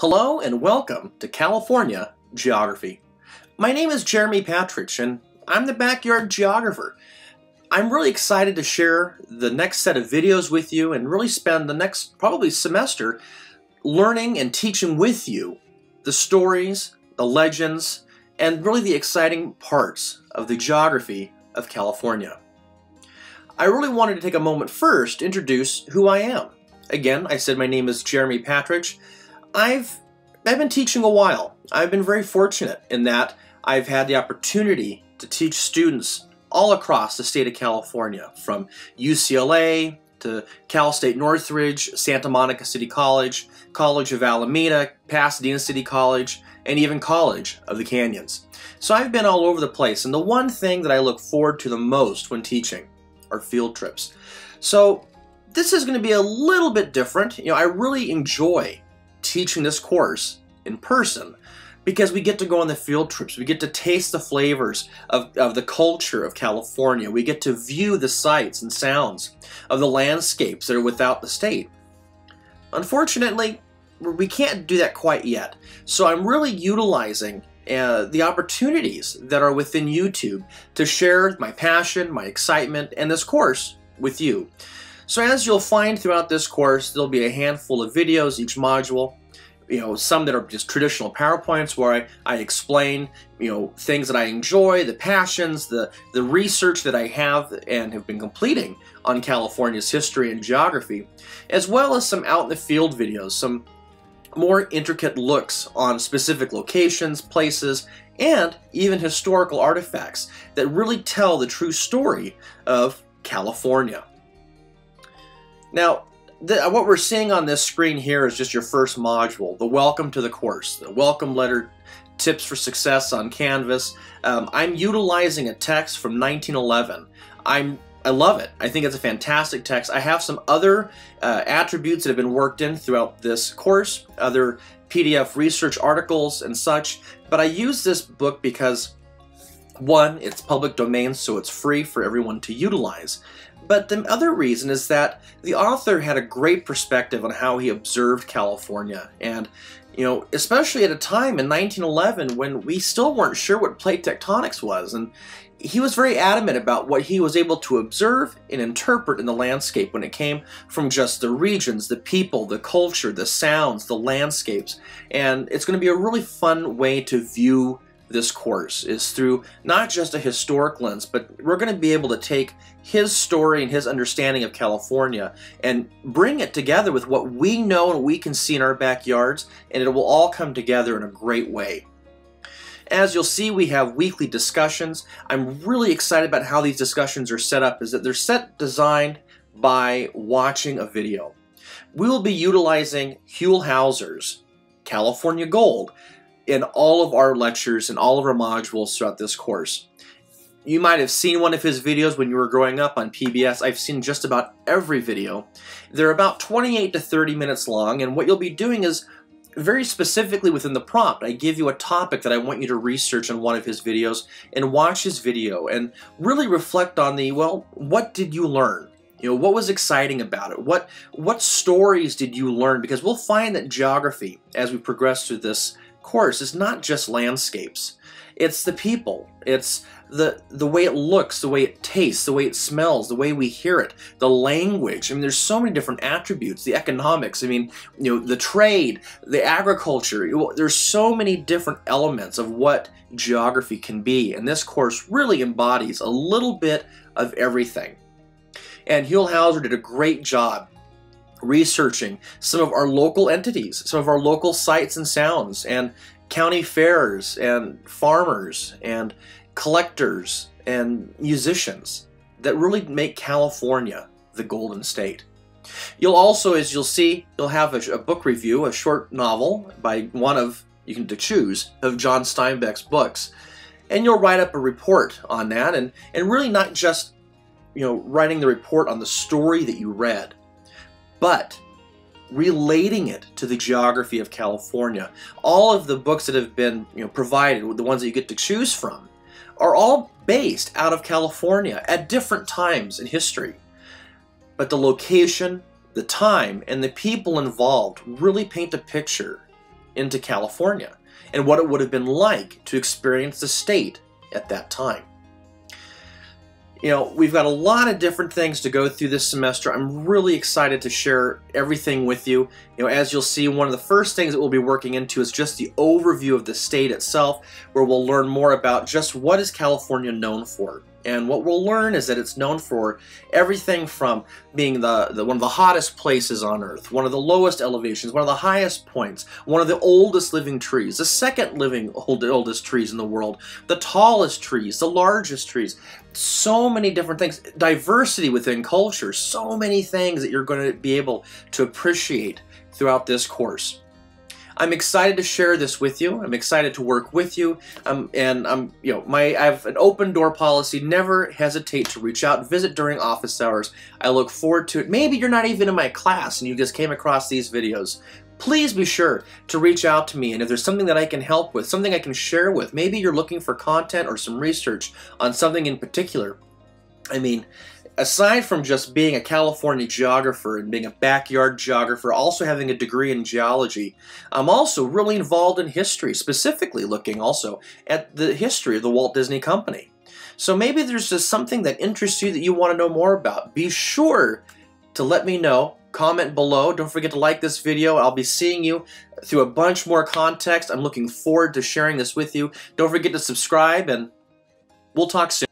Hello and welcome to California Geography. My name is Jeremy Patrich and I'm the backyard geographer. I'm really excited to share the next set of videos with you and really spend the next probably semester learning and teaching with you the stories, the legends, and really the exciting parts of the geography of California. I really wanted to take a moment first to introduce who I am. Again, I said my name is Jeremy Patrich. I've been teaching a while. I've been very fortunate in that I've had the opportunity to teach students all across the state of California, from UCLA to Cal State Northridge, Santa Monica City College, College of Alameda, Pasadena City College, and even College of the Canyons. So I've been all over the place, and the one thing that I look forward to the most when teaching are field trips. So this is going to be a little bit different. You know, I really enjoy teaching this course in person because we get to go on the field trips. We get to taste the flavors of the culture of California. We get to view the sights and sounds of the landscapes that are without the state. Unfortunately, we can't do that quite yet. So I'm really utilizing the opportunities that are within YouTube to share my passion, my excitement, and this course with you. So as you'll find throughout this course, there'll be a handful of videos each module, you know, some that are just traditional PowerPoints where I explain, you know, things that I enjoy, the passions, the research that I have and have been completing on California's history and geography, as well as some out in the field videos, some more intricate looks on specific locations, places, and even historical artifacts that really tell the true story of California. Now, what we're seeing on this screen here is just your first module, the welcome to the course, the welcome letter, tips for success on Canvas. I'm utilizing a text from 1911. I love it. I think it's a fantastic text. I have some other attributes that have been worked in throughout this course, other PDF research articles and such, but I use this book because, one, it's public domain, so it's free for everyone to utilize. But the other reason is that the author had a great perspective on how he observed California. And, you know, especially at a time in 1911 when we still weren't sure what plate tectonics was. And he was very adamant about what he was able to observe and interpret in the landscape when it came from just the regions, the people, the culture, the sounds, the landscapes. And it's going to be a really fun way to view this course is through not just a historic lens, but we're going to be able to take his story and his understanding of California and bring it together with what we know and we can see in our backyards, and it will all come together in a great way. As you'll see, we have weekly discussions. I'm really excited about how these discussions are set up, is that they're designed by watching a video. We will be utilizing Huell Hauser's California Gold in all of our lectures and all of our modules throughout this course. You might have seen one of his videos when you were growing up on PBS. I've seen just about every video. They're about 28 to 30 minutes long, and what you'll be doing is very specifically within the prompt, I give you a topic that I want you to research in one of his videos and watch his video and really reflect on the, well, what did you learn? You know, what was exciting about it? What stories did you learn? Because we'll find that geography, as we progress through this course, is not just landscapes. It's the people. It's the way it looks, the way it tastes, the way it smells, the way we hear it, the language. I mean, there's so many different attributes, the economics, I mean, you know, the trade, the agriculture. There's so many different elements of what geography can be, and this course really embodies a little bit of everything. And Huell Hauser did a great job researching some of our local entities, some of our local sights and sounds, and county fairs, and farmers, and collectors, and musicians that really make California the Golden State. You'll also, as you'll see, you'll have a book review, a short novel by one of, you can choose, of John Steinbeck's books, and you'll write up a report on that, and really not just, you know, writing the report on the story that you read, but relating it to the geography of California. All of the books that have been, you know, provided, the ones that you get to choose from, are all based out of California at different times in history. But the location, the time, and the people involved really paint a picture into California and what it would have been like to experience the state at that time. You know, we've got a lot of different things to go through this semester. I'm really excited to share everything with you. You know, as you'll see, one of the first things that we'll be working into is just the overview of the state itself, where we'll learn more about just what is California known for. And what we'll learn is that it's known for everything from being one of the hottest places on Earth, one of the lowest elevations, one of the highest points, one of the oldest living trees, the second living oldest trees in the world, the tallest trees, the largest trees, so many different things, diversity within culture, so many things that you're going to be able to appreciate throughout this course. I'm excited to share this with you. I'm excited to work with you, and I'm, you know, I have an open door policy. Never hesitate to reach out, visit during office hours. I look forward to it. Maybe you're not even in my class and you just came across these videos. Please be sure to reach out to me, and if there's something that I can help with, something I can share with, maybe you're looking for content or some research on something in particular. I mean, aside from just being a California geographer and being a backyard geographer, also having a degree in geology, I'm also really involved in history, specifically looking also at the history of the Walt Disney Company. So maybe there's just something that interests you that you want to know more about. Be sure to let me know. Comment below. Don't forget to like this video. I'll be seeing you through a bunch more context. I'm looking forward to sharing this with you. Don't forget to subscribe, and we'll talk soon.